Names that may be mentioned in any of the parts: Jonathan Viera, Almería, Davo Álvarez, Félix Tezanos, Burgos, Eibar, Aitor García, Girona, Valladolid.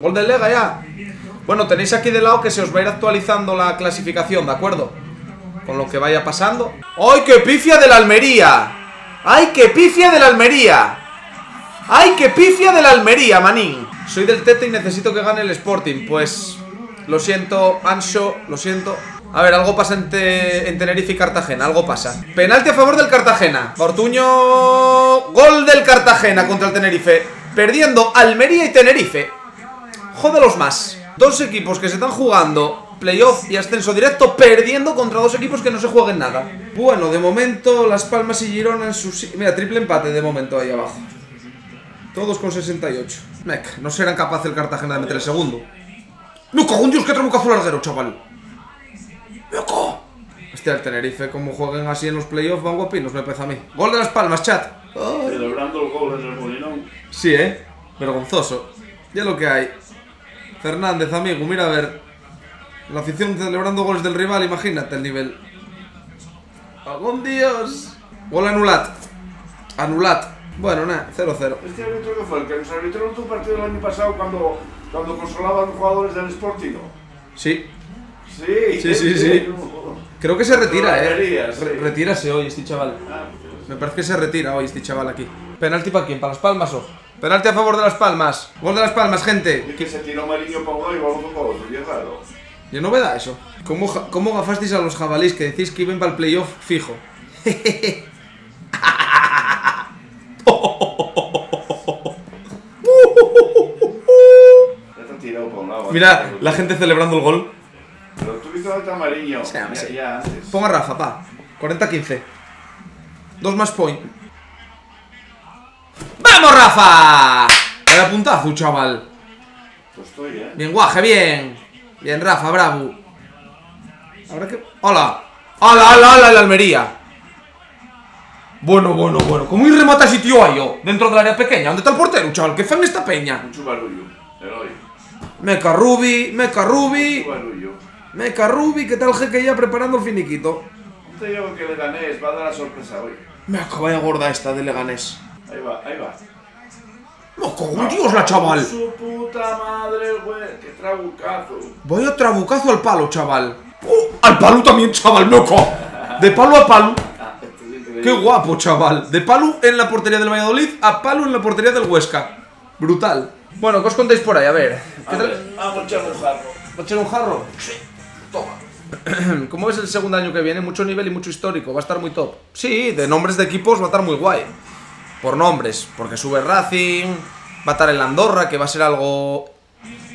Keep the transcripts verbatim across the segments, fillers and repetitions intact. Gol del Lega ya. Bueno, tenéis aquí de lado que se os va a ir actualizando la clasificación, ¿de acuerdo? Con lo que vaya pasando. ¡Ay, qué pifia de la Almería! ¡Ay, qué pifia de la Almería! ¡Ay, qué pifia de la Almería, manín! Soy del Tete y necesito que gane el Sporting. Pues, lo siento, Ancho, lo siento. A ver, algo pasa en, te... en Tenerife y Cartagena, algo pasa. Penalti a favor del Cartagena. Ortuño. Gol del Cartagena contra el Tenerife. Perdiendo Almería y Tenerife. Jódelos más. Dos equipos que se están jugando playoff y ascenso directo, perdiendo contra dos equipos que no se jueguen nada. Bueno, de momento Las Palmas y Girona en sus... Mira, triple empate de momento ahí abajo. Todos con sesenta y ocho. Mec, no serán capaces el Cartagena de meter el segundo. ¡No, cagón Dios, que trabucazo larguero, chaval! ¡Loco! Hostia, el Tenerife, como jueguen así en los playoffs, van guapinos, me pesa a mí. Gol de Las Palmas, chat. Ay. Celebrando el gol en el Molinón. Sí, ¿eh? Vergonzoso. Ya lo que hay. Fernández, amigo, mira a ver. La afición celebrando goles del rival, imagínate el nivel. ¡Algún Dios! Gol anulat. Anulat. Bueno, nada, cero cero. ¿Este árbitro qué fue? ¿El que nos arbitró tu partido el año pasado cuando, cuando consolaban jugadores del Sporting? Sí. Sí. Sí, sí, sí. Creo que se retira, eh. Retírase hoy este chaval. Me parece que se retira hoy este chaval aquí. ¿Penalti para quién? ¿Para Las Palmas o...? Penalti a favor de Las Palmas. Gol de Las Palmas, gente. Y que se tiró Mariño para uno y balón para otro, qué raro. Ya no me da eso. ¿Cómo, ¿Cómo gafasteis a los jabalís que decís que iban para el playoff fijo? Mira, la gente celebrando el gol. Pero tú viste a Mariño. Ponga Rafa, pa. cuarenta a quince. Dos más point. ¡Vamos, Rafa! Vaya puntazo, chaval. Pues estoy, eh. Bien, guaje, bien. Bien, Rafa, bravo. Habrá que... ¡Hola! ¡Hola, hola, hola! La Almería. Bueno, bueno, bueno. ¿Cómo ir remata ese tío ahí, yo? Dentro del área pequeña. ¿Dónde está el portero, chaval? ¿Qué fan esta peña? Un chubalullo. Eloy. Meca Rubi, Meca Rubi. Meca Rubi, ¿qué tal, jeque? Ya preparando el finiquito. No te digo que Leganés va a dar la sorpresa hoy. Meca, vaya gorda esta de Leganés. Ahí va, ahí va. ¡No, cagón Dios, la chaval! ¡Su puta madre, güey! ¡Qué trabucazo! Voy a trabucazo al palo, chaval. ¡Oh! ¡Al palo también, chaval, loco! De palo a palo. ¡Qué guapo, chaval! De palo en la portería del Valladolid a palo en la portería del Huesca. Brutal. Bueno, ¿qué os contáis por ahí? A ver. ¿Qué tal? Vamos a echar un jarro. ¿Vas a echar un jarro? Sí. Toma. ¿Cómo ves el segundo año que viene? Mucho nivel y mucho histórico. Va a estar muy top. Sí, de nombres de equipos va a estar muy guay. Por nombres, porque sube Racing, va a estar en la Andorra, que va a ser algo,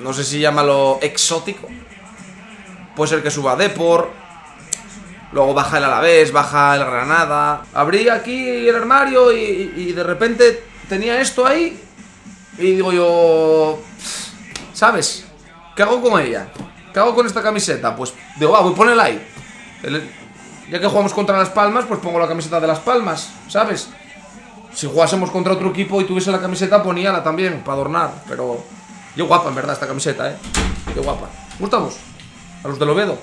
no sé si llámalo exótico. Puede ser que suba Depor, luego baja el Alavés, baja el Granada. Abrí aquí el armario y, y de repente tenía esto ahí y digo yo, ¿sabes? ¿Qué hago con ella? ¿Qué hago con esta camiseta? Pues digo, ah, voy a ponerla ahí. El, ya que jugamos contra Las Palmas, pues pongo la camiseta de Las Palmas, ¿sabes? Si jugásemos contra otro equipo y tuviese la camiseta, poníala también, para adornar. Pero... yo guapa, en verdad, esta camiseta, eh. Qué guapa. ¿Gustamos? A los de Lobedo.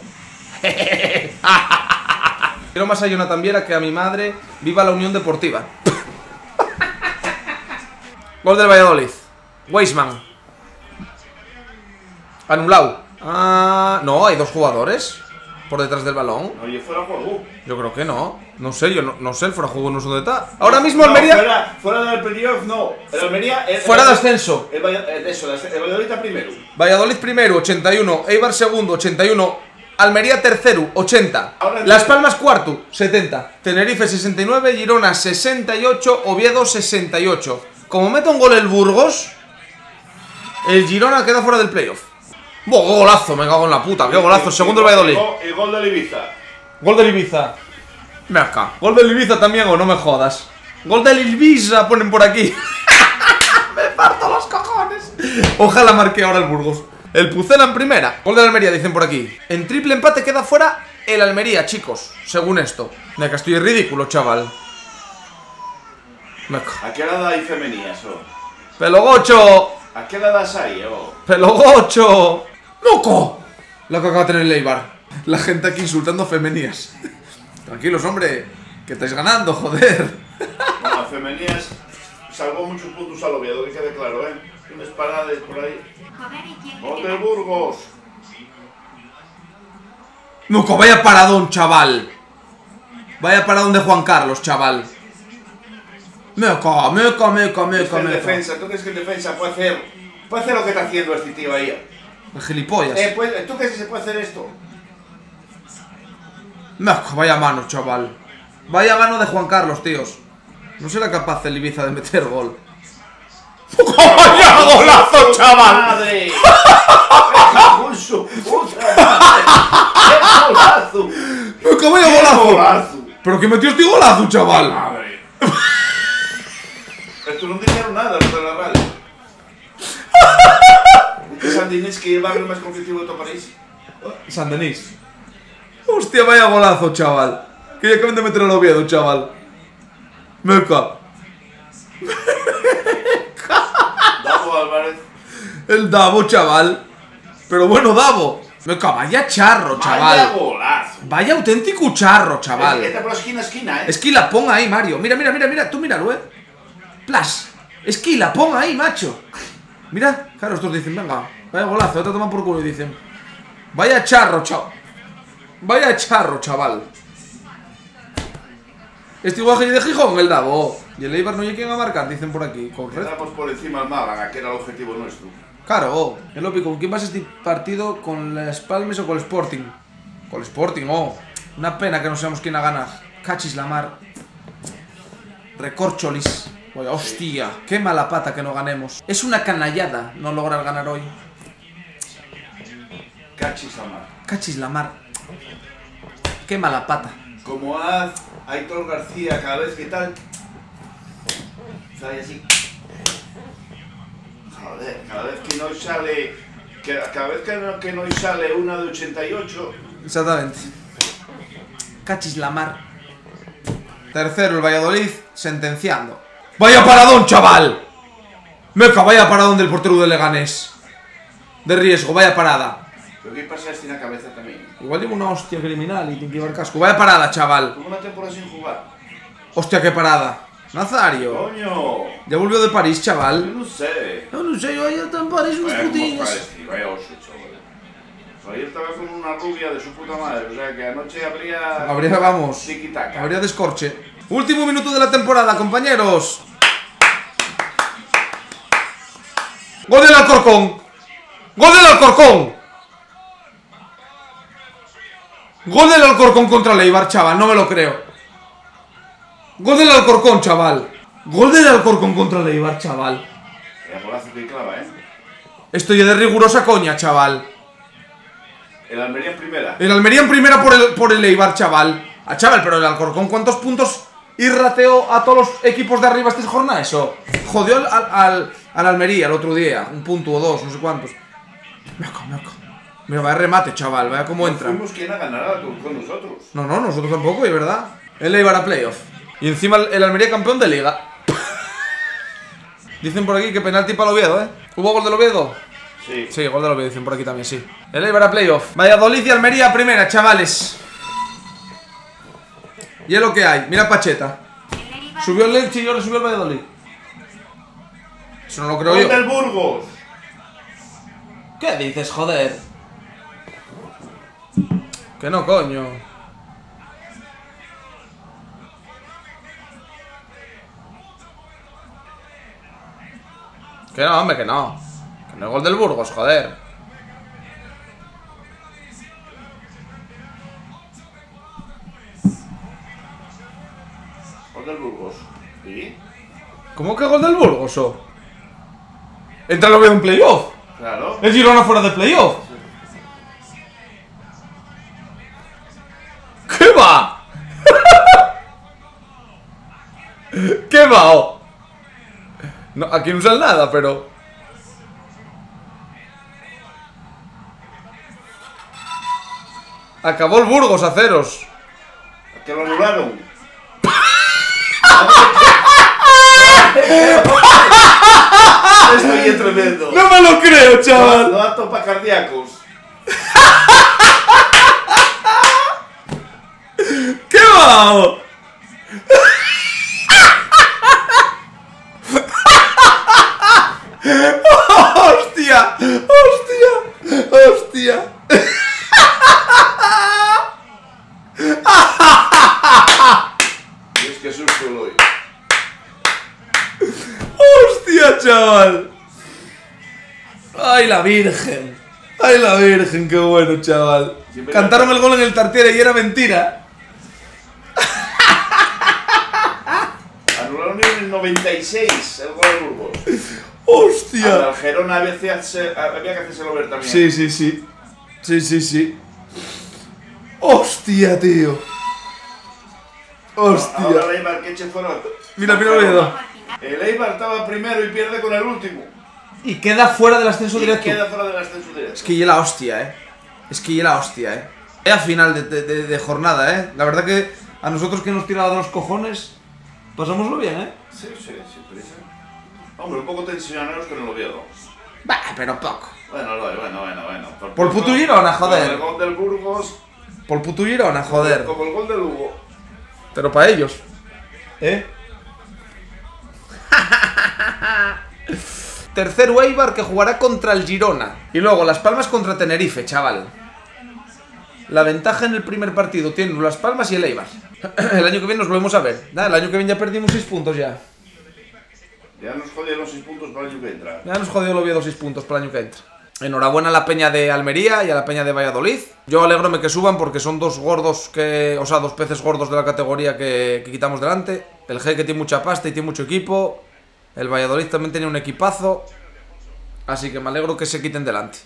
Quiero más a Jonathan Viera que a mi madre. Viva la Unión Deportiva. Gol del Valladolid. Weisman. Anulado. Ah, no, hay dos jugadores por detrás del balón. Oye, fuera juego. Yo creo que no. No sé, yo no, no sé, el fuera juego no es un detalle. Ahora mismo no, Almería. Fuera, fuera del playoff, no. El Almería es. Fuera el, de ascenso. El, el, eso, el Valladolid primero. Valladolid primero, ochenta y uno. Eibar segundo, ochenta y uno. Almería tercero, ochenta. Las Palmas cuarto, setenta. Tenerife sesenta y nueve. Girona sesenta y ocho. Oviedo sesenta y ocho. Como meta un gol el Burgos, el Girona queda fuera del playoff. ¡Bo, golazo! Me cago en la puta, qué golazo. Segundo el Valladolid. El gol del Ibiza. Gol del Ibiza. Merca. Gol del Ibiza también, o no me jodas. Gol del Ibiza ponen por aquí. Me parto los cojones. Ojalá marque ahora el Burgos. El Pucela en primera. Gol del Almería, dicen por aquí. En triple empate queda fuera el Almería, chicos. Según esto. Me que estoy ridículo, chaval. Merca. ¿A qué hora dais femenías, o? ¡Pelogocho! ¿A qué hora das ahí, o? ¡Pelogocho! ¡Loco! La que acaba de tener el Eibar. La gente aquí insultando femenías. Tranquilos, hombre, que estáis ganando, joder. Bueno, femenías salvó muchos puntos al Oviedo, que quede claro, ¿eh? Tienes parades por ahí. ¡Gol de Burgos! ¡Nuco, vaya paradón, chaval! Vaya paradón de Juan Carlos, chaval. Meca, meca, meca, meca, meca. Defensa, ¿tú crees que el defensa puede hacer, puede hacer lo que está haciendo este tío ahí? El gilipollas. Eh, pues, ¿tú crees que se puede hacer esto? Meca, vaya mano, chaval. Vaya mano de Juan Carlos, tíos. No será capaz el Ibiza de meter gol. ¡Vaya golazo, chaval! ¡Madre! ¡Golazo! ¡Meca, vaya golazo! ¡Golazo! ¿Pero qué metió este golazo, chaval? ¡Madre! Esto no dijeron nada los de la radio. Saint-Denis, que es el barrio más conflictivo de todo París. Saint-Denis. Hostia, vaya golazo, chaval. Que ya acaban de meter al Oviedo, chaval. Meca. Davo Álvarez. El Davo, chaval. Pero bueno, Davo. Meca, vaya charro, chaval. Vaya golazo. Vaya auténtico charro, chaval. Es que por la esquina, esquina, eh. Esquila, pon ahí, Mario. Mira, mira, mira, mira. Tú míralo, eh. Plas, esquila, pon ahí, macho. Mira, claro, estos dicen, venga, vaya golazo, te toman por culo y dicen, vaya charro, chao. Vaya charro, chaval. Este guaje de Gijón, el Davo. Y el Eibar no hay quien a marcar, dicen por aquí. Estamos por encima al Málaga, que era el objetivo nuestro. Claro, es lo pico. ¿Quién va a este partido? ¿Con las Palmes o con el Sporting? Con el Sporting, oh. Una pena que no seamos quien a ganar. Cachis la mar. Recorcholis. Oye, hostia, qué mala pata que no ganemos. Es una canallada no lograr ganar hoy. Cachis la mar. Cachis la mar. Qué mala pata. Como haz Aitor García cada vez que tal. Sale así. Joder, cada vez que no sale. Cada vez que no, que no sale una de ochenta y ocho. Exactamente. Cachis la mar. Tercero el Valladolid, sentenciando. ¡Vaya paradón, chaval! Meca, vaya paradón del portero de Leganés. De riesgo, vaya parada. Pero qué pasa si tiene la cabeza también. Igual lleva una hostia criminal y tiene que llevar casco. Vaya parada, chaval. Como una temporada sin jugar. Hostia, qué parada. Nazario. Coño. Ya volvió de París, chaval. Yo no sé. Yo no sé, yo ayer estaba en París unos putillos. Vaya oso, chaval. Ayer estaba con una rubia de su puta madre. O sea que anoche habría... Habría, vamos. Tiquitaca. Habría descorche. Último minuto de la temporada, compañeros. Gol del Alcorcón. Gol del Alcorcón. Gol del Alcorcón contra el Eibar, chaval, no me lo creo. Gol del Alcorcón, chaval. Gol del Alcorcón contra el Eibar, chaval. Estoy de rigurosa coña, chaval. El Almería en primera. El Almería en primera por el, por el Eibar, chaval. Ah, chaval, pero el Alcorcón, ¿cuántos puntos... Y rateó a todos los equipos de arriba esta jornada, eso. Jodió al, al, al Almería el otro día. Un punto o dos, no sé cuántos. Meco, meco. Mira, vaya remate, chaval. Vaya cómo entra. No fuimos quien a ganar con nosotros. No, no, nosotros tampoco, es verdad. Él iba a playoff. Y encima el, el Almería campeón de liga. Dicen por aquí que penalti para el Oviedo, ¿eh? ¿Hubo gol del Oviedo? Sí. Sí, gol del Oviedo, dicen por aquí también, sí. Él iba a playoff. Valladolid y Almería primera, chavales. Y es lo que hay, mira Pacheta. Subió el Elche y yo le subí el Valladolid. Eso no lo creo yo. ¡Gol del Burgos! ¿Qué dices, joder? Que no, coño. Que no, hombre, que no. Que no es gol del Burgos, joder. Del Burgos. ¿Sí? ¿Cómo que gol del Burgos? Oh? Entra el Oviedo en playoff. Claro. El Girona fuera de playoff. Sí. ¿Qué va? ¿Qué va? Oh? No, aquí no usan nada, pero. Acabó el Burgos a ceros. ¿A qué lo anularon? Estoy tremendo. No me lo creo, chaval. Lo ato para cardíacos. ¡Qué bajo! ¡Hostia! ¡Hostia! Dios, qué susto doy. ¡Hostia, chaval! ¡Ay, la Virgen! ¡Ay, la Virgen! ¡Qué bueno, chaval! Cantaron el gol en el Tartiere y era mentira. Anularon en el noventa y seis el gol de Burgos. ¡Hostia! Al Girona había que hacérselo ver también. Sí, sí, sí. Sí, sí, sí. ¡Hostia, tío! ¡Hostia! Ahora el Eibar que eche fuera. Mira, mira, mira. El Eibar estaba primero y pierde con el último. Y queda fuera del ascenso directo. queda fuera del ascenso directo. Es que ya la hostia, eh. Es que ya la hostia, eh. Era final de, de, de, de jornada, eh. La verdad que a nosotros que nos tiraba de los cojones, pasámoslo bien, eh. Sí, sí, sí, prisa. Hombre, un poco tensioneros que no lo vieron. Bah, pero poco. Bueno, bueno, bueno, bueno. Por, por puto Girona, joder. Por el gol del Burgos. Por puto Girona, joder. Como el gol del Hugo. Pero para ellos. ¿Eh? Tercer Eibar que jugará contra el Girona. Y luego Las Palmas contra Tenerife, chaval. La ventaja en el primer partido tienen Las Palmas y el Eibar. El año que viene nos volvemos a ver. Nada, el año que viene ya perdimos seis puntos ya. Ya nos jodieron los seis puntos para el año que entra. Ya nos jodió el Oviedo seis puntos para el año que entra. Enhorabuena a la peña de Almería y a la peña de Valladolid. Yo alégrome que suban porque son dos gordos que... O sea, dos peces gordos de la categoría que, que quitamos delante. El G que tiene mucha pasta y tiene mucho equipo. El Valladolid también tenía un equipazo, así que me alegro que se quiten delante.